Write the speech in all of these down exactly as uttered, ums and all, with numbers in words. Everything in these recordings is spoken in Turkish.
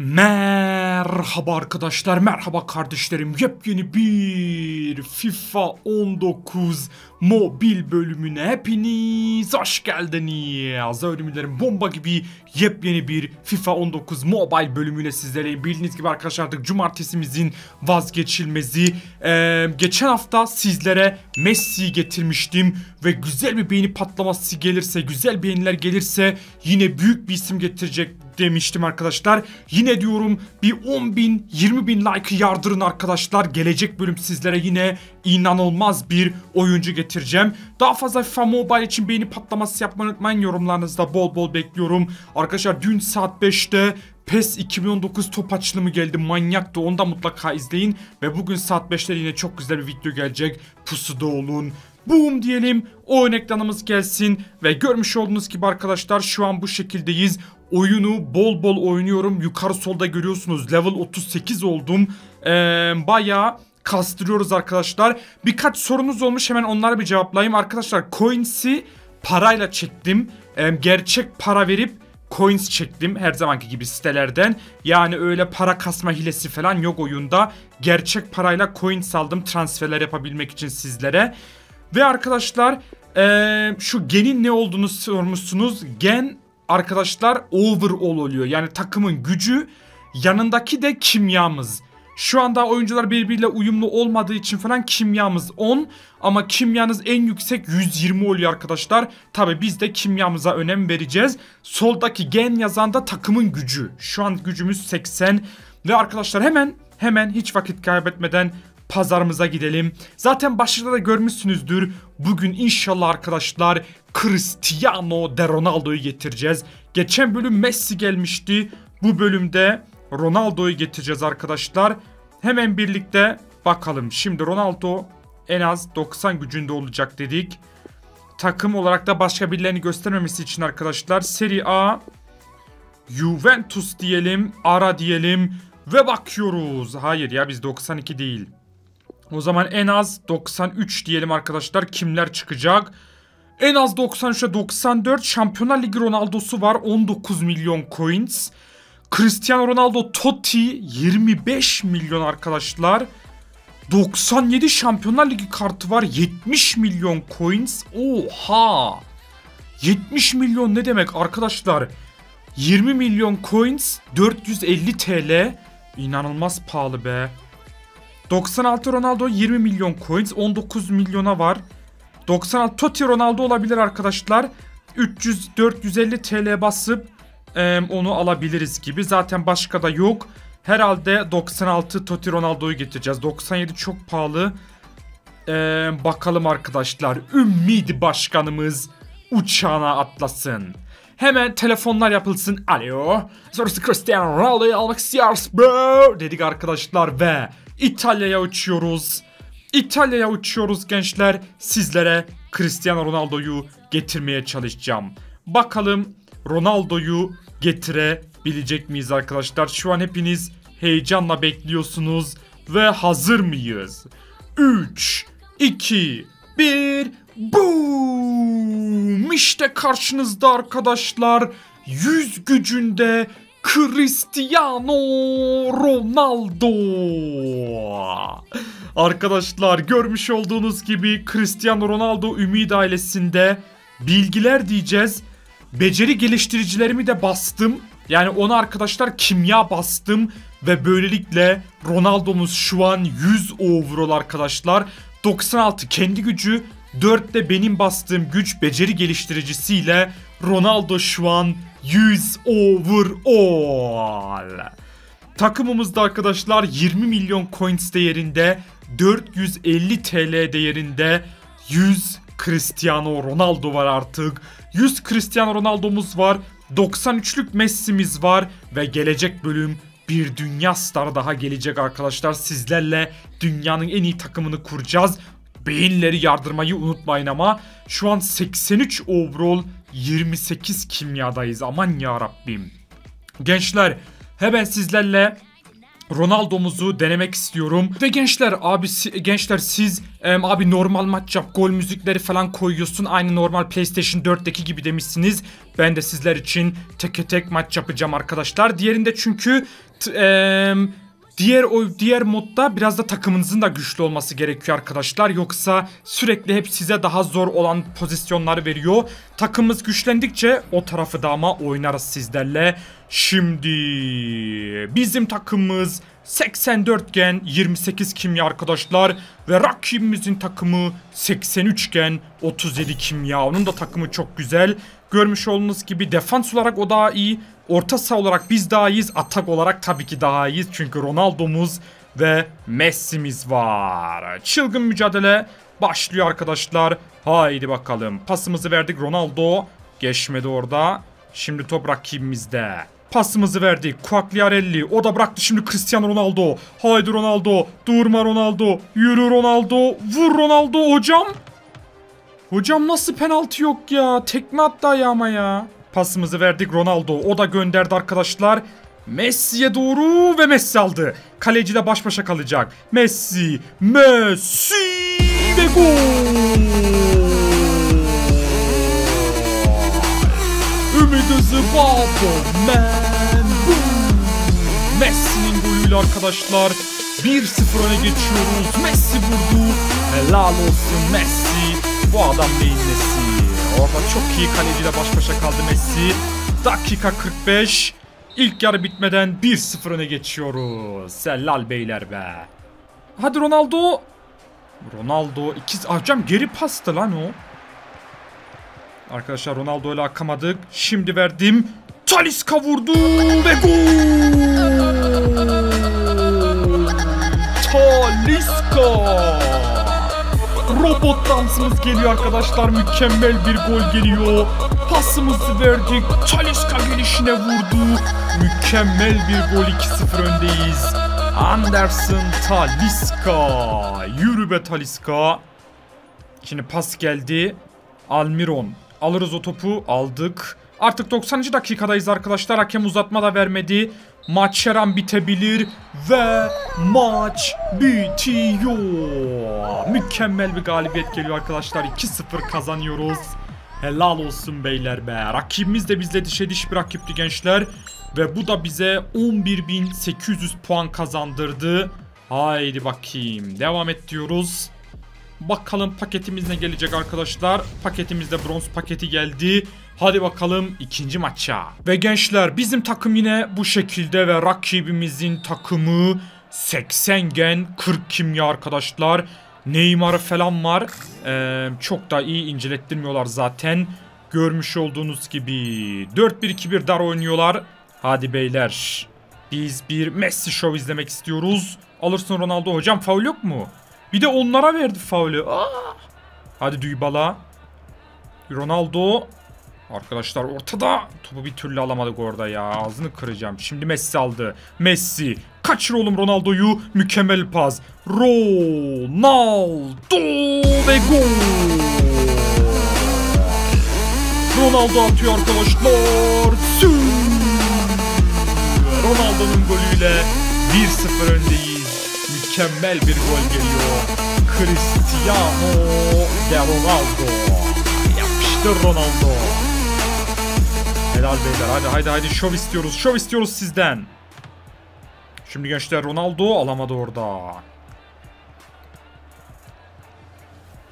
Merhaba arkadaşlar, merhaba kardeşlerim. Yepyeni bir FIFA on dokuz mobil bölümüne hepiniz hoş geldiniz. Ölümlerim bomba gibi yepyeni bir FIFA on dokuz mobil bölümüne sizlere. Bildiğiniz gibi arkadaşlar artık cumartesimizin vazgeçilmezi. Ee, geçen hafta sizlere Messi'yi getirmiştim ve güzel bir beğeni patlaması gelirse, güzel beğeniler gelirse yine büyük bir isim getirecek demiştim arkadaşlar. Yine diyorum bir on bin, yirmi bin like'ı yardırın arkadaşlar. Gelecek bölüm sizlere yine inanılmaz bir oyuncu getireceğim. Daha fazla FIFA Mobile için beğeni patlaması yapmayı unutmayın. Yorumlarınızda bol bol bekliyorum. Arkadaşlar dün saat beşte PES iki bin on dokuz top açılımı geldi. Manyaktı. Onu da mutlaka izleyin. Ve bugün saat beşte yine çok güzel bir video gelecek. Pusuda olun. Boom diyelim. Oyun ekranımız gelsin. Ve görmüş olduğunuz gibi arkadaşlar şu an bu şekildeyiz. Oyunu bol bol oynuyorum. Yukarı solda görüyorsunuz. Level otuz sekiz oldum. Ee, bayağı kastırıyoruz arkadaşlar. Birkaç sorunuz olmuş. Hemen onlara bir cevaplayayım. Arkadaşlar coins'i parayla çektim. Ee, gerçek para verip coins çektim. Her zamanki gibi sitelerden. Yani öyle para kasma hilesi falan yok oyunda. Gerçek parayla coins aldım. Transferler yapabilmek için sizlere. Ve arkadaşlar ee, şu genin ne olduğunu sormuşsunuz. Gen arkadaşlar overall oluyor. Yani takımın gücü, yanındaki de kimyamız. Şu anda oyuncular birbiriyle uyumlu olmadığı için falan kimyamız on. Ama kimyanız en yüksek yüz yirmi oluyor arkadaşlar. Tabi biz de kimyamıza önem vereceğiz. Soldaki gen yazan da takımın gücü. Şu an gücümüz seksen. Ve arkadaşlar hemen hemen hiç vakit kaybetmeden pazarımıza gidelim. Zaten başlıkta da görmüşsünüzdür. Bugün inşallah arkadaşlar Cristiano de Ronaldo'yu getireceğiz. Geçen bölüm Messi gelmişti. Bu bölümde Ronaldo'yu getireceğiz arkadaşlar. Hemen birlikte bakalım. Şimdi Ronaldo en az doksan gücünde olacak dedik. Takım olarak da başka birilerini göstermemesi için arkadaşlar Serie A, Juventus diyelim, ara diyelim ve bakıyoruz. Hayır ya, biz doksan iki değil. O zaman en az doksan üç diyelim arkadaşlar. Kimler çıkacak? En az doksan üçe doksan dört. Şampiyonlar Ligi Ronaldo'su var. on dokuz milyon coins. Cristiano Ronaldo TOTY yirmi beş milyon arkadaşlar. doksan yedi Şampiyonlar Ligi kartı var. yetmiş milyon coins. Oha! yetmiş milyon ne demek arkadaşlar? yirmi milyon coins. dört yüz elli TL. İnanılmaz pahalı be. doksan altı Ronaldo yirmi milyon coins. on dokuz milyona var. doksan altı TOTY Ronaldo olabilir arkadaşlar. üç yüz dört yüz elli TL basıp e, onu alabiliriz gibi. Zaten başka da yok. Herhalde doksan altı TOTY Ronaldo'yu getireceğiz. doksan yedi çok pahalı. E, bakalım arkadaşlar. Ümidi başkanımız uçağına atlasın. Hemen telefonlar yapılsın. Alo. Sorusu Cristiano Ronaldo'yu almak istiyoruz bro dedik arkadaşlar ve İtalya'ya uçuyoruz. İtalya'ya uçuyoruz gençler. Sizlere Cristiano Ronaldo'yu getirmeye çalışacağım. Bakalım Ronaldo'yu getirebilecek miyiz arkadaşlar? Şu an hepiniz heyecanla bekliyorsunuz. Ve hazır mıyız? üç, iki, bir, boom! İşte karşınızda arkadaşlar. yüz gücünde Cristiano Ronaldo. Arkadaşlar görmüş olduğunuz gibi Cristiano Ronaldo Ümit ailesinde. Bilgiler diyeceğiz. Beceri geliştiricilerimi de bastım. Yani ona arkadaşlar kimya bastım. Ve böylelikle Ronaldo'muz şu an yüz overall arkadaşlar. doksan altı kendi gücü, dörtte benim bastığım güç beceri geliştiricisiyle Ronaldo şu an yüz overall. Takımımızda arkadaşlar yirmi milyon coins değerinde, dört yüz elli TL değerinde yüz Cristiano Ronaldo var artık. yüz Cristiano Ronaldo'muz var. doksan üçlük Messi'miz var ve gelecek bölüm bir dünya starı daha gelecek arkadaşlar. Sizlerle dünyanın en iyi takımını kuracağız. Beyinleri yardırmayı unutmayın ama şu an seksen üç overall, yirmi sekiz kimyadayız. Aman ya Rabbim. Gençler hemen sizlerle Ronaldo'muzu denemek istiyorum. Ve gençler abi gençler siz em, abi normal maç yap, gol müzikleri falan koyuyorsun. Aynı normal PlayStation dörtteki gibi demişsiniz. Ben de sizler için tek tek maç yapacağım arkadaşlar. Diğerinde çünkü em, Diğer o diğer modda biraz da takımınızın da güçlü olması gerekiyor arkadaşlar. Yoksa sürekli hep size daha zor olan pozisyonları veriyor. Takımımız güçlendikçe o tarafı da ama oynarız sizlerle. Şimdi bizim takımımız seksen dört gen yirmi sekiz kimya arkadaşlar. Ve rakibimizin takımı seksen üç gen otuz yedi kimya. Onun da takımı çok güzel. Görmüş olduğunuz gibi defans olarak o daha iyi. Orta saha olarak biz daha iyiyiz. Atak olarak tabii ki daha iyiyiz. Çünkü Ronaldo'muz ve Messi'miz var. Çılgın mücadele başlıyor arkadaşlar. Haydi bakalım. Pasımızı verdik. Ronaldo geçmedi orada. Şimdi top rakibimizde. Pasımızı verdik. Cuates. O da bıraktı. Şimdi Cristiano Ronaldo. Haydi Ronaldo. Durma Ronaldo. Yürü Ronaldo. Vur Ronaldo hocam. Hocam nasıl penaltı yok ya. Tekme attı ayağıma ya. Pasımızı verdik Ronaldo. O da gönderdi arkadaşlar. Messi'ye doğru ve Messi aldı. Kaleci de baş başa kalacak. Messi. Messi. Ve gol. Ümit Zıbado. Messi'nin golüyle arkadaşlar. bir sıfır öne geçiyoruz. Messi vurdu. Helal olsun Messi. Bu adam neyin nesi? Orada çok iyi kaleciyle baş başa kaldı Messi. Dakika kırk beş. İlk yarı bitmeden bir sıfır öne geçiyoruz. Sellal beyler be. Hadi Ronaldo. Ronaldo ikiz. Hocam geri pastı lan o. Arkadaşlar Ronaldo ile akamadık. Şimdi verdim. Talisca vurdu ve gol. Talisca. Robot dansımız geliyor arkadaşlar. Mükemmel bir gol geliyor. Pasımızı verdik. Talisca gelişine vurdu. Mükemmel bir gol. iki sıfır öndeyiz. Anderson Talisca. Yürü be Talisca. Şimdi pas geldi. Almiron. Alırız o topu. Aldık. Artık doksanıncı dakikadayız arkadaşlar. Hakem uzatma da vermedi. Maç her an bitebilir ve maç bitiyor. Mükemmel bir galibiyet geliyor arkadaşlar. iki sıfır kazanıyoruz. Helal olsun beyler be. Rakibimiz de bizle dişe diş bir rakipti gençler. Ve bu da bize on bir bin sekiz yüz puan kazandırdı. Haydi bakayım. Devam et diyoruz. Bakalım paketimiz ne gelecek arkadaşlar. Paketimizde bronz paketi geldi. Hadi bakalım ikinci maça. Ve gençler bizim takım yine bu şekilde ve rakibimizin takımı seksen gen kırk kimya arkadaşlar. Neymar'ı falan var. Ee, çok da iyi incelettirmiyorlar zaten. Görmüş olduğunuz gibi dört bir iki bir dar oynuyorlar. Hadi beyler. Biz bir Messi show izlemek istiyoruz. Alırsın Ronaldo hocam, faul yok mu? Bir de onlara verdi faulü. Aa! Hadi Dybala. Ronaldo. Arkadaşlar ortada. Topu bir türlü alamadık orada ya. Ağzını kıracağım. Şimdi Messi aldı. Messi. Kaçır oğlum Ronaldo'yu. Mükemmel pas. Ronaldo. Ve gol. Ronaldo atıyor arkadaşlar. Ronaldo'nun golüyle bir sıfır öndeyiz. Mükemmel bir gol geliyor. Cristiano Ronaldo. Yapıştır Ronaldo. Helal beyler. Hadi hadi hadi şov istiyoruz. Şov istiyoruz sizden. Şimdi gençler Ronaldo alamadı orada.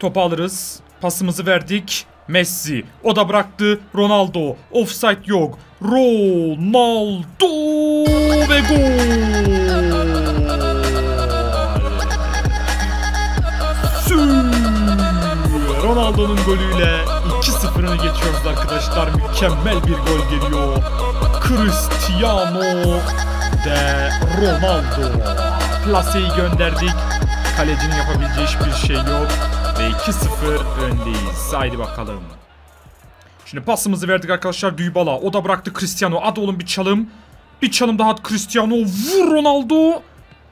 Topu alırız. Pasımızı verdik. Messi. O da bıraktı. Ronaldo. Offside yok. Ronaldo ve gol. Ronaldo'nun golüyle iki sıfır'ını geçiyoruz arkadaşlar. Mükemmel bir gol geliyor. Cristiano de Ronaldo. Plaseyi gönderdik. Kalecinin yapabileceği hiçbir şey yok. Ve iki sıfır öndeyiz. Haydi bakalım. Şimdi pasımızı verdik arkadaşlar. Dybala. O da bıraktı Cristiano. Hadi oğlum bir çalım. Bir çalım daha. Cristiano. Vur Ronaldo.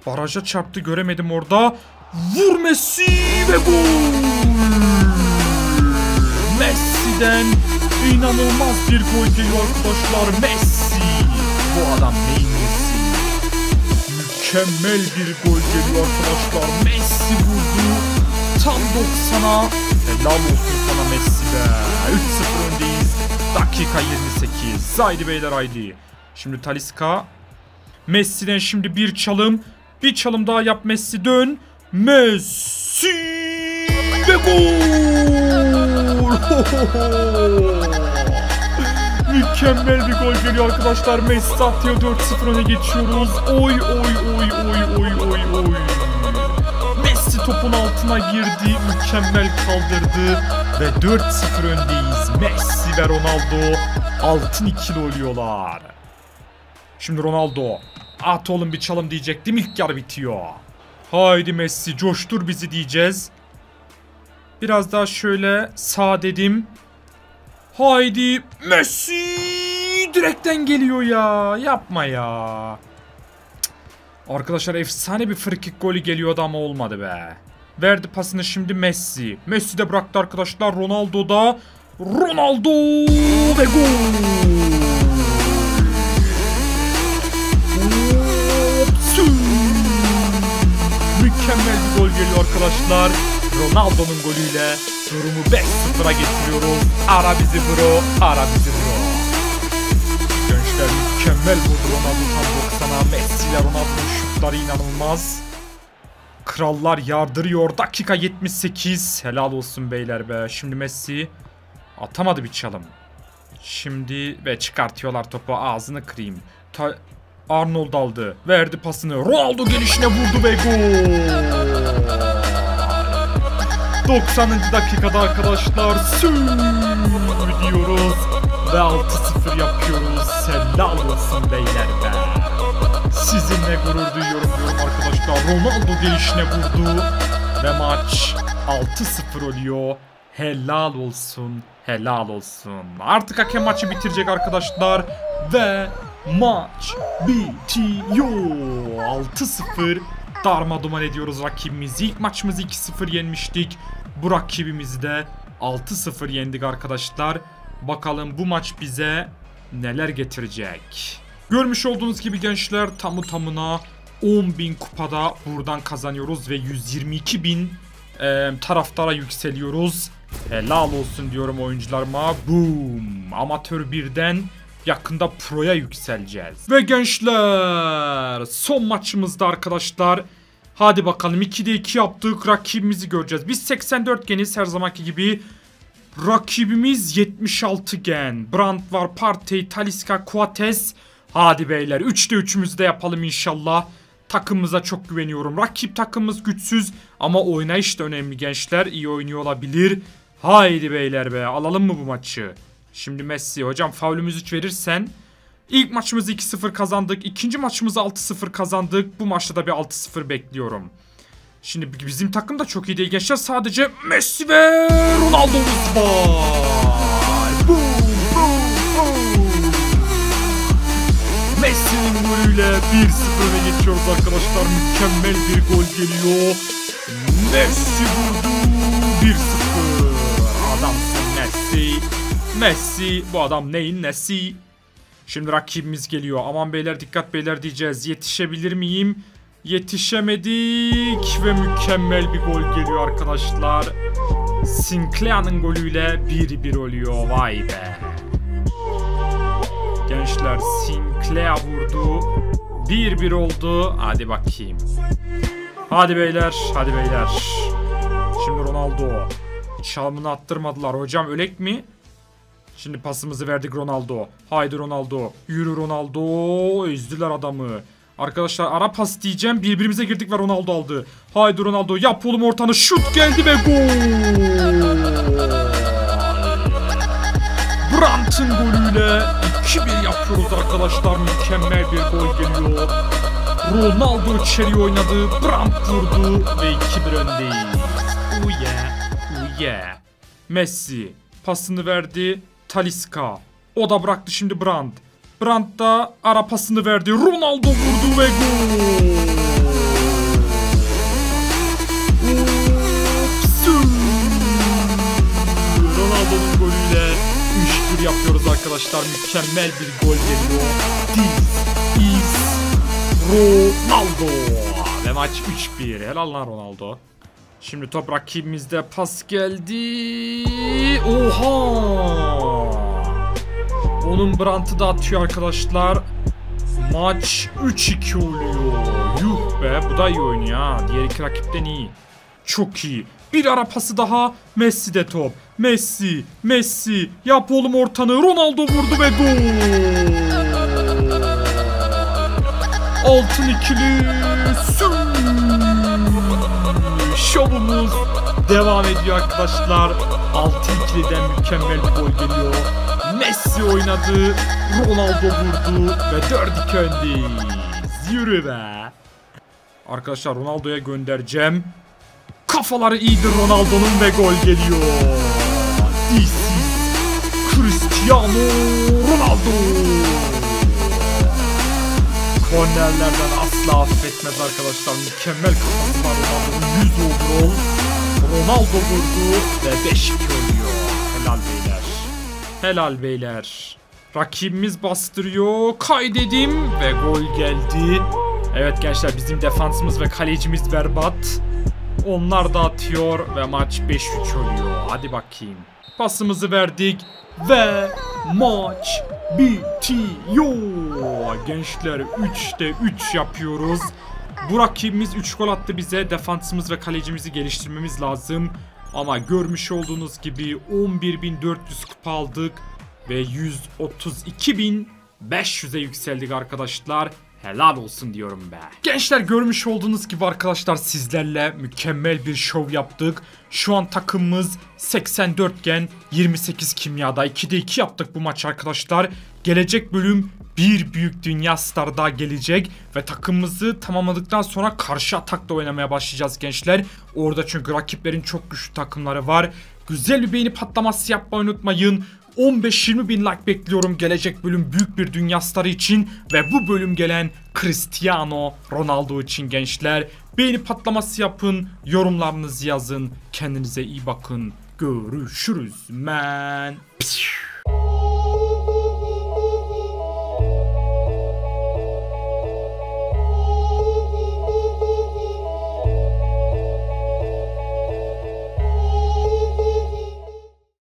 Baraja çarptı. Göremedim orada. Vur Messi ve gol. Messi'den inanılmaz bir gol geliyor arkadaşlar. Messi. Bu adam neyin Messi? mükemmel bir gol geliyor arkadaşlar. Messi vurdu tam doksana. Helal olsun sana Messi be. üç sıfır öndeyiz. Dakika yirmi sekiz. Haydi beyler haydi. Şimdi Talisca. Messi'den şimdi bir çalım. Bir çalım daha yap Messi, dön. Messi ve gol. Mükemmel bir gol geliyor arkadaşlar. Messi atıyor, dört sıfır öne geçiyoruz. Oy oy oy oy oy oy oy. Messi topun altına girdi. Mükemmel kaldırdı. Ve dört sıfır öndeyiz. Messi ve Ronaldo altın ikili oluyorlar. Şimdi Ronaldo. At oğlum bir çalım diyecektim. İlk yarı bitiyor. Haydi Messi coştur bizi diyeceğiz. Biraz daha şöyle sağ dedim. Haydi Messi direkten geliyor ya. Yapma ya. Cık. Arkadaşlar efsane bir frikik golü geliyordu ama olmadı be. Verdi pasını şimdi Messi. Messi de bıraktı arkadaşlar. Ronaldo da. Ronaldo ve gol. Mükemmel bir gol geliyor arkadaşlar. Ronaldo'nun golüyle durumu beş sıfıra getiriyoruz. Ara bizi bro, ara bizi bro. Gençler mükemmel vurdu Ronaldo tam doksana. Messi ile Ronaldo'nun şutları inanılmaz. Krallar yardırıyor. Dakika yetmiş sekiz. Helal olsun beyler be. Şimdi Messi atamadı bir çalım. Şimdi ve çıkartıyorlar topu, ağzını kırayım. Ta Arnold aldı. Verdi pasını. Ronaldo gelişine vurdu ve gol. doksanıncı dakikada arkadaşlar. Süüüüü diyoruz. Ve altı sıfır yapıyoruz. Helal olsun beyler be. Sizinle gurur duyuyorum diyorum arkadaşlar. Ronaldo gelişine vurdu. Ve maç altı sıfır oluyor. Helal olsun. Helal olsun. Artık hakem maçı bitirecek arkadaşlar. Ve... maç bitiyor. altı sıfır darma duman ediyoruz rakibimizi. İlk maçımızı iki sıfır yenmiştik. Bu rakibimizi de altı sıfır yendik arkadaşlar. Bakalım bu maç bize neler getirecek. Görmüş olduğunuz gibi gençler tamı tamına on bin kupada buradan kazanıyoruz ve yüz yirmi iki bin e, taraftara yükseliyoruz. Helal olsun diyorum oyuncularıma. Boom. Amatör birden yakında pro'ya yükseleceğiz. Ve gençler son maçımızda arkadaşlar. Hadi bakalım ikide iki yaptık. Rakibimizi göreceğiz. Biz seksen dört geniz her zamanki gibi. Rakibimiz yetmiş altı gen. Brandt var, Partey, Talisca, Cuates. Hadi beyler üçte üçümüzü de yapalım inşallah. Takımımıza çok güveniyorum. Rakip takımımız güçsüz ama oynayış da önemli gençler. İyi oynuyor olabilir. Haydi beyler be, alalım mı bu maçı? Şimdi Messi hocam faulümüz üç verirsen. İlk maçımızı iki sıfır kazandık. İkinci maçımızı altı sıfır kazandık. Bu maçta da bir altı sıfır bekliyorum. Şimdi bizim takım da çok iyi değil gençler. Sadece Messi ve Ronaldo'muz var. Boom, boom, boom. Messi'nin golüyle bir sıfıra geçiyoruz arkadaşlar. Mükemmel bir gol geliyor. Messi vurdu. bir sıfır. Adamsın Messi. Messi bu adam neyin nesi? Şimdi rakibimiz geliyor. Aman beyler dikkat beyler diyeceğiz. Yetişebilir miyim? Yetişemedik ve mükemmel bir gol geliyor arkadaşlar. Sinclair'ın golüyle bir bir oluyor. Vay be. Gençler Sinclair vurdu. bir bir oldu. Hadi bakayım. Hadi beyler, hadi beyler. Şimdi Ronaldo. Çalımını attırmadılar. Hocam ölek mi? Şimdi pasımızı verdik Ronaldo. Haydi Ronaldo. Yürü Ronaldo. Üzdüler adamı. Arkadaşlar ara pas diyeceğim. Birbirimize girdik ve Ronaldo aldı. Haydi Ronaldo. Yap oğlum ortanı. Şut geldi ve gol. Brandt'ın golüyle iki bir yapıyoruz arkadaşlar. Mükemmel bir gol geliyor. Ronaldo içeri oynadı. Brandt vurdu ve iki bir öndeyiz. Oh yeah. Oh yeah. Messi. Pasını verdi. Talisca. O da bıraktı şimdi Brandt. Brandt da ara pasını verdi. Ronaldo vurdu ve gol. Ronaldo'nun golüyle üç bir yapıyoruz arkadaşlar. Mükemmel bir gol geliyor. This is Ronaldo ve maç üç bir. Helal lan Ronaldo. Şimdi top rakibimizde, pas geldi. Oha! Onun Brandt'ı da atıyor arkadaşlar. Maç üç iki oluyor. Yuh be, bu da iyi oynuyor ha. Diğer iki rakipten iyi. Çok iyi. Bir ara pası daha. Messi de top. Messi, Messi. Yap oğlum ortanı. Ronaldo vurdu ve gol. Altın ikili şovumuz devam ediyor arkadaşlar. Altın ikiliden mükemmel bir gol geliyor. Messi oynadı, Ronaldo vurdu ve dört iki öndeyiz. Yürü be. Arkadaşlar Ronaldo'ya göndereceğim. Kafaları iyidir Ronaldo'nun ve gol geliyor. This is Cristiano Ronaldo. Kornerlerden asla affetmez arkadaşlar. Mükemmel kafası var Ronaldo'nun. yüz oldu. Ronaldo vurdu ve beş iki oluyor. Helal beyler. Helal beyler. Rakibimiz bastırıyor. Kaydedim ve gol geldi. Evet gençler, bizim defansımız ve kalecimiz berbat. Onlar da atıyor ve maç beş üç oluyor. Hadi bakayım. Pasımızı verdik ve maç bitiyor. Gençler üçte üç yapıyoruz. Bu rakibimiz üç gol attı bize. Defansımız ve kalecimizi geliştirmemiz lazım. Ama görmüş olduğunuz gibi on bir bin dört yüz kupa aldık. Ve yüz otuz iki bin beş yüz'e yükseldik arkadaşlar. Helal olsun diyorum be. Gençler görmüş olduğunuz gibi arkadaşlar sizlerle mükemmel bir şov yaptık. Şu an takımımız seksen dörtgen yirmi sekiz kimyada. ikide iki yaptık bu maç arkadaşlar. Gelecek bölüm bir büyük dünya starı daha gelecek. Ve takımımızı tamamladıktan sonra karşı atakla oynamaya başlayacağız gençler. Orada çünkü rakiplerin çok güçlü takımları var. Güzel bir beğeni patlaması yapmayı unutmayın. on beş yirmi bin like bekliyorum gelecek bölüm büyük bir dünya starı için ve bu bölüm gelen Cristiano Ronaldo için gençler. Beğeni patlaması yapın, yorumlarınızı yazın, kendinize iyi bakın, görüşürüz men.